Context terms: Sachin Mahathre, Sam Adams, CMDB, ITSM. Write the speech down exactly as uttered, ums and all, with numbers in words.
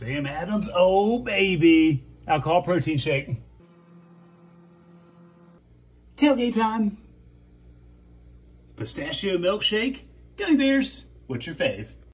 Sam Adams, oh baby. Alcohol protein shake. Tailgate time. Pistachio milkshake, gummy bears, what's your fave?